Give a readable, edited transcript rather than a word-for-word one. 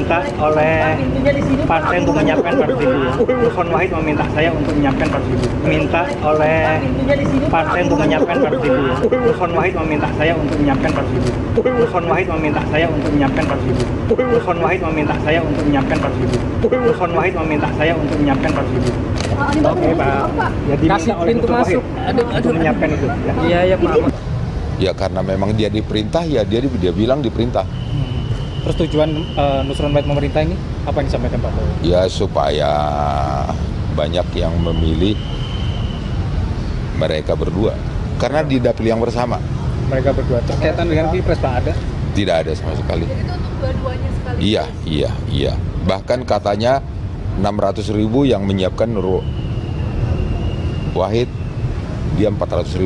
diminta oleh partai untuk menyiapkan 4.000. Nusron Wahid meminta saya untuk menyiapkan 4.000. Minta oleh partai untuk menyiapkan 4.000. Nusron Wahid meminta saya untuk menyiapkan 4.000. Nusron Wahid meminta saya untuk menyiapkan 4.000. Nusron Wahid meminta saya untuk menyiapkan 4.000. Nusron Wahid meminta saya untuk menyiapkan 4.000. Oke Pak, jadi kasih pintu masuk untuk menyiapkan itu. Iya Pak. Ya karena memang dia diperintah, ya dia bilang diperintah. Terus tujuan Nusron Wahid pemerintah ini apa yang disampaikan Pak? Ya supaya banyak yang memilih mereka berdua. Karena tidak pilih yang bersama. Mereka berdua. Terkaitan dengan pilpres Pak ada? Tidak ada sama sekali. Jadi itu untuk dua-duanya sekali? Iya. Bahkan katanya 600.000 yang menyiapkan Nusron Wahid, dia 400.000.